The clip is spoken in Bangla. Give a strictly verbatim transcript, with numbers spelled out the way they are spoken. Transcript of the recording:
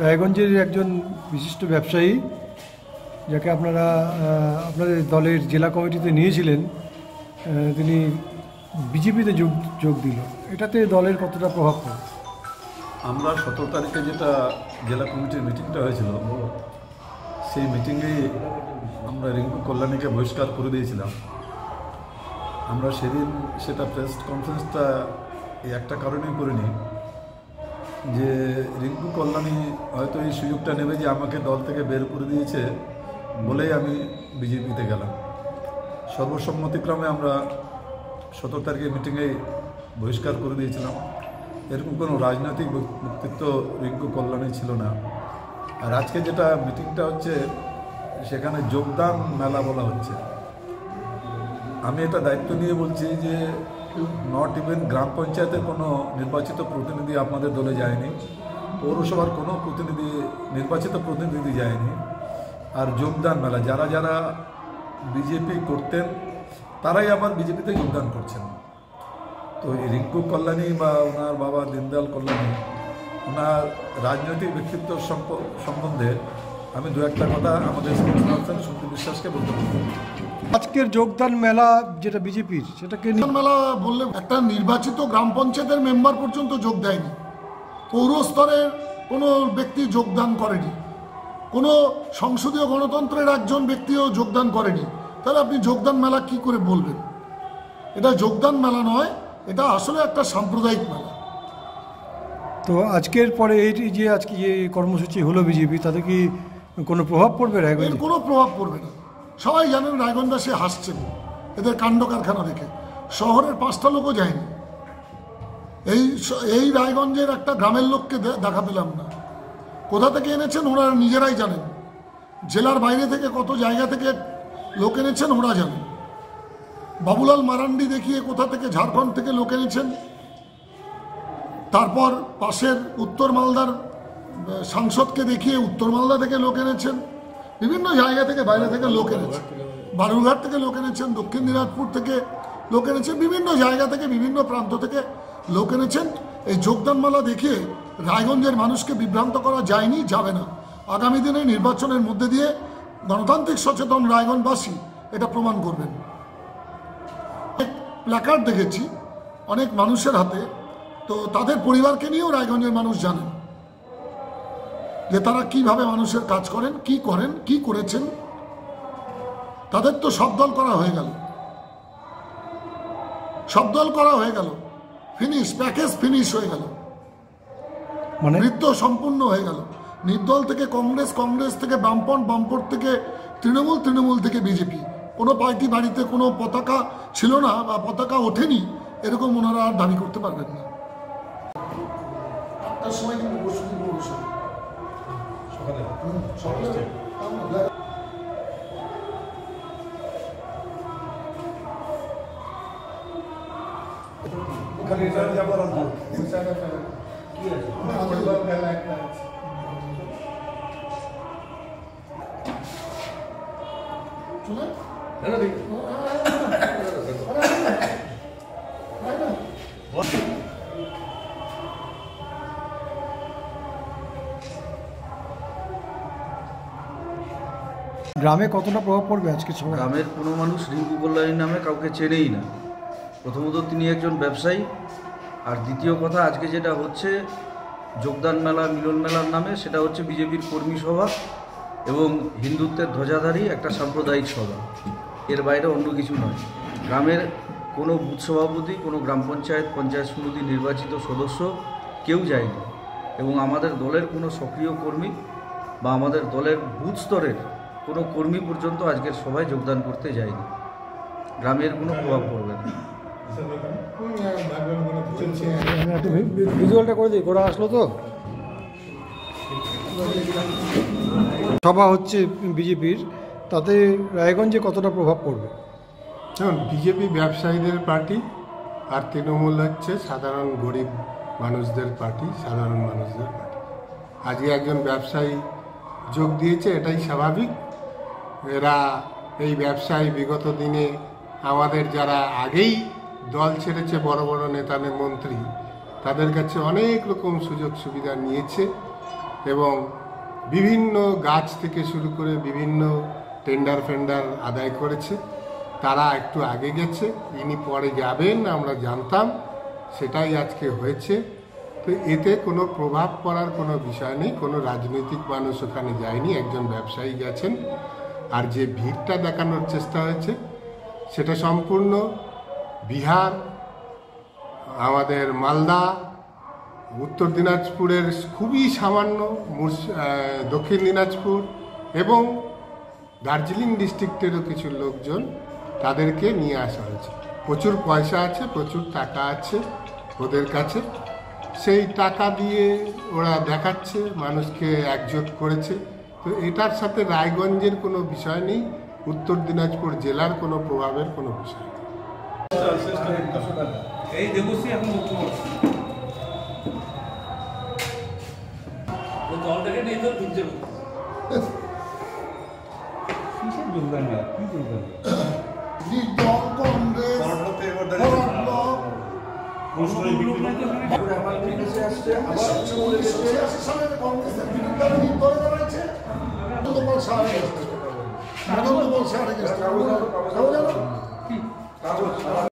রায়গঞ্জের একজন বিশিষ্ট ব্যবসায়ী যাকে আপনারা আপনাদের দলের জেলা কমিটিতে নিয়েছিলেন, তিনি বিজেপিতে যোগ যোগ দিল, এটাতে দলের কতটা প্রভাব পড়ে? আমরা সতেরো তারিখে যেটা জেলা কমিটির মিটিংটা হয়েছিল, সেই মিটিংয়ে আমরা রিঙ্কু কল্যাণীকে বহিষ্কার করে দিয়েছিলাম। আমরা সেদিন সেটা প্রেস কনফারেন্সটা এই একটা কারণেই করিনি যে রিঙ্কু কল্যাণী হয়তো এই সুযোগটা নেবে যে আমাকে দল থেকে বের করে দিয়েছে বলেই আমি বিজেপিতে গেলাম। সর্বসম্মতিক্রমে আমরা সতেরো তারিখে মিটিংয়ে বহিষ্কার করে দিয়েছিলাম। এরকম কোনো রাজনৈতিক ব্যক্তিত্ব রিঙ্কু কল্যাণী ছিল না। আর আজকে যেটা মিটিংটা হচ্ছে সেখানে যোগদান মেলা বলা হচ্ছে। আমি এটা দায়িত্ব নিয়ে বলছি যে নট ইভেন গ্রাম পঞ্চায়েতের কোনো নির্বাচিত প্রতিনিধি আপনাদের দলে যায়নি, পৌরসভার কোনো প্রতিনিধি নির্বাচিত প্রতিনিধি যায়নি। আর যোগদান মেলা, যারা যারা বিজেপি করতেন তারাই আবার বিজেপিতে যোগদান করছেন। তো রিঙ্কু কল্যাণী বা ওনার বাবা দীনদয়াল কল্যাণী, ওনার রাজনৈতিক ব্যক্তিত্ব সম্বন্ধে আমি দু একটা কথা আমাদের সন্দীপ বিশ্বাসকে বলতে পারবো। আজকের যোগদান মেলা যেটা বিজেপির, সেটাকে মেলা বললে, একটা নির্বাচিত গ্রাম পঞ্চায়েতের মেম্বার পর্যন্ত যোগ দেয়নি, পৌর স্তরের কোনো ব্যক্তি যোগদান করেনি, কোনো সংসদীয় গণতন্ত্রের একজন ব্যক্তিও যোগদান করেনি, তাহলে আপনি যোগদান মেলা কি করে বলবেন? এটা যোগদান মেলা নয়, এটা আসলে একটা সাম্প্রদায়িক মেলা। তো আজকের পরে এই যে আজকে যে কর্মসূচি হলো বিজেপি, তাতে কি কোনো প্রভাব পড়বে? রায়গঞ্জ কোনো প্রভাব পড়বে না। সবাই জানেন রায়গঞ্জবাসী হাসছেন এদের কাণ্ড কারখানা দেখে, শহরের পাঁচটা লোকও যায়নি। এই এই রায়গঞ্জের একটা গ্রামের লোককে দেখা পেলাম না। কোথা থেকে এনেছেন ওনারা নিজেরাই জানেন, জেলার বাইরে থেকে কত জায়গা থেকে লোক এনেছেন ওরা জানেন। বাবুলাল মারান্ডি দেখিয়ে কোথা থেকে ঝাড়খণ্ড থেকে লোক এনেছেন, তারপর পাশের উত্তর মালদার সাংসদকে দেখিয়ে উত্তর মালদা থেকে লোক এনেছেন, বিভিন্ন জায়গা থেকে বাইরে থেকে লোক এনেছেন, বালুরঘাট থেকে লোক এনেছেন, দক্ষিণ দিনাজপুর থেকে লোক এনেছেন, বিভিন্ন জায়গা থেকে বিভিন্ন প্রান্ত থেকে লোক এনেছেন। এই যোগদানমালা দেখিয়ে রায়গঞ্জের মানুষকে বিভ্রান্ত করা যায়নি, যাবে না। আগামী দিনে নির্বাচনের মধ্যে দিয়ে গণতান্ত্রিক সচেতন রায়গঞ্জবাসী এটা প্রমাণ করবেন। প্ল্যাকার্ড দেখেছি অনেক মানুষের হাতে, তো তাদের পরিবারকে নিয়েও রায়গঞ্জের মানুষ জানেন যে তারা কিভাবে মানুষের কাজ করেন, কি করেন, কি করেছেন। তাদের তো সব দল করা হয়ে গেল, সব দল করা হয়ে গেল, ফিনিশ প্যাকেজ ফিনিশ হয়ে গেল, মানে নৃত্য সম্পূর্ণ হয়ে গেল। নির্দল থেকে কংগ্রেস, কংগ্রেস থেকে বামপন্থ, বামপন্থ থেকে তৃণমূল, তৃণমূল থেকে বিজেপি। কোনো পার্টি বাড়িতে কোনো পতাকা ছিল না বা পতাকা ওঠেনি এরকম ওনারা আর দাবি করতে পারবেন না। আটটার সময় কিন্তু বসুন্ধী পৌরসভা সকালে সকালে খালি যাবার কি আছে। গ্রামে কতটা প্রভাব পড়বে আজকে? গ্রামের কোনো মানুষ রিঙ্কু কল্যাণীর নামে কাউকে চেনেই না। প্রথমত তিনি একজন ব্যবসায়ী, আর দ্বিতীয় কথা আজকে যেটা হচ্ছে যোগদান মেলা, মিলন মেলার নামে, সেটা হচ্ছে বিজেপির কর্মী সভা এবং হিন্দুত্বের ধ্বজাধারী একটা সাম্প্রদায়িক সভা, এর বাইরে অন্য কিছু নয়। গ্রামের কোনো বুথ সভাপতি, কোনো গ্রাম পঞ্চায়েত, পঞ্চায়েত সমিতি নির্বাচিত সদস্য কেউ যায়নি, এবং আমাদের দলের কোনো সক্রিয় কর্মী বা আমাদের দলের বুথ স্তরের কোনো কর্মী পর্যন্ত আজকের সভায় যোগদান করতে যায়নি। গ্রামের কোনো প্রভাব পড়বে না। ভিজুয়ালটা করে দিই, ঘোরা আসলো তো। সভা হচ্ছে বিজেপির, তাতে রায়গঞ্জে কতটা প্রভাব পড়বে? দেখুন, বিজেপি ব্যবসায়ীদের পার্টি আর তৃণমূল হচ্ছে সাধারণ গরিব মানুষদের পার্টি, সাধারণ মানুষদের পার্টি। আজকে একজন ব্যবসায়ী যোগ দিয়েছে, এটাই স্বাভাবিক। এরা এই ব্যবসায়ী বিগত দিনে আমাদের যারা আগেই দল ছেড়েছে, বড় বড় নেতা মন্ত্রী, তাদের কাছে অনেক রকম সুযোগ সুবিধা নিয়েছে। এবং বিভিন্ন গাছ থেকে শুরু করে বিভিন্ন টেন্ডার ফেন্ডার আদায় করেছে, তারা একটু আগে গেছে, ইনি পরে যাবেন আমরা জানতাম, সেটাই আজকে হয়েছে। তো এতে কোনো প্রভাব পড়ার কোনো বিষয় নেই, কোনো রাজনৈতিক মানুষ ওখানে যায়নি, একজন ব্যবসায়ী গেছেন। আর যে ভিড়টা দেখানোর চেষ্টা হয়েছে সেটা সম্পূর্ণ বিহার, আমাদের মালদা, উত্তর দিনাজপুরের খুবই সামান্য, দক্ষিণ দিনাজপুর এবং দার্জিলিং ডিস্ট্রিক্টেরও কিছু লোকজন, তাদেরকে নিয়ে আসা হয়েছে। প্রচুর পয়সা আছে, প্রচুর টাকা আছে ওদের কাছে, সেই টাকা দিয়ে ওরা দেখাচ্ছে, মানুষকে একজোট করেছে। তো এটার সাথে রায়গঞ্জের কোনো বিষয় নেই, উত্তর দিনাজপুর জেলার কোনো প্রভাবের কোনো বিষয় নেই। সারা